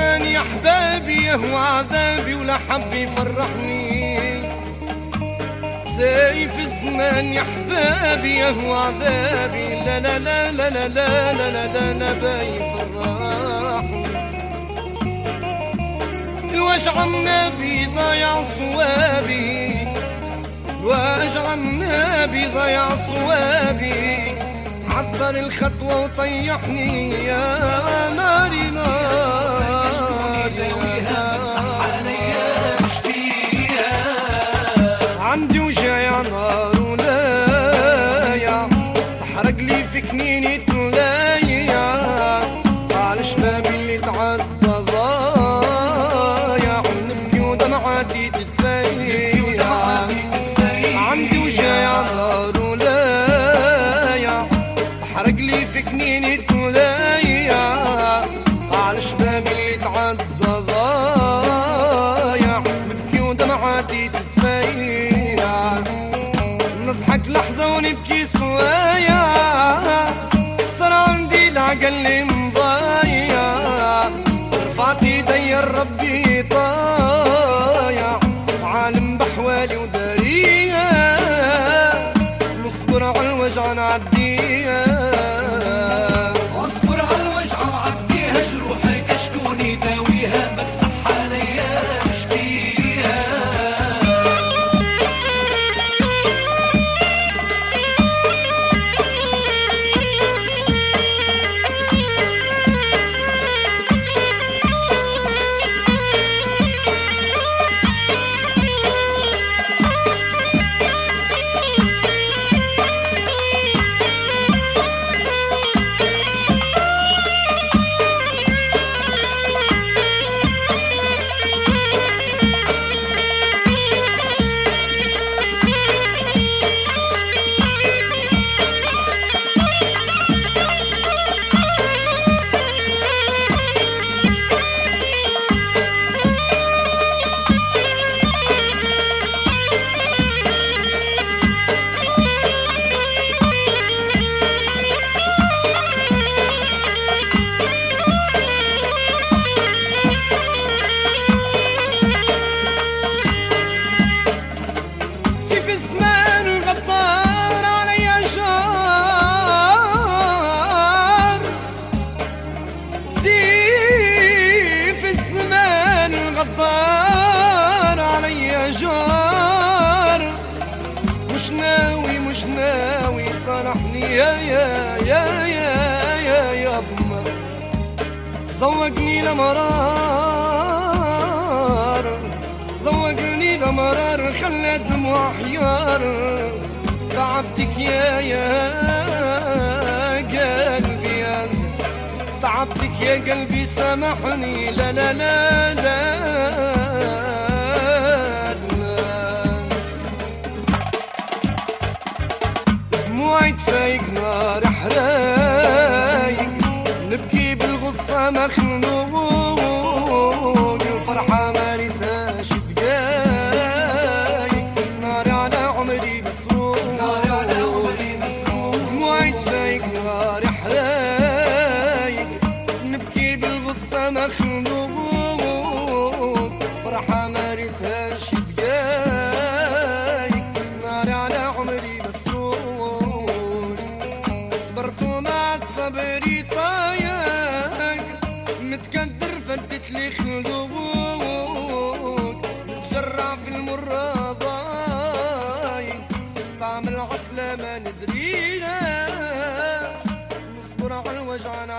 الرحمن يا حبابي يا هو عذابي ولا حب يفرحني سيف الزمان يا حبابي يا هو عذابي لا لا لا لا لا لا لا لا لا بايفرحني الوجع النبي ضيع صوابي الوجع النبي ضيع صوابي عثر الخطوة وطيحني يا نار نار صح عليا مش بيا عندي وجاية نار ولايا تحرق لي في كنيني تلايا على شبابي اللي تعدى ضايع ونبكي ودمعاتي تتفايا عندي وجاية نار حرقلي في كنيني تلايا على شبابي اللي تعدى ضايع ببكي ودمعاتي تتفايا نضحك لحظة ونبكي سوايا صار عندي العقل اللي مضايع رفعت ايديا لربي طايع عالم بحوالي وداريا نصبر على الوجع نعديها غدار علي جار مش ناوي صالحني يا يا يا يا يا بمر ذوقني لمرار خلى دموع حيار تعبتك يا قلبي تعبتك يا قلبي سامحني لا لا لا لا دموعي تفايق نار حرايق نبكي بالغصة مخنوق الفرحة مالتهاش دقايق ناري على عمري مسروق دموعي تفايق نار حرايق نبكي بالغصة مخنوق الفرحة مالتهاش دقايق ناري على عمري صبري طايق متكدر فدت لي خلوق متجرع في المرة ضايق طعم العسلة ما ندريها نصبر على الوجع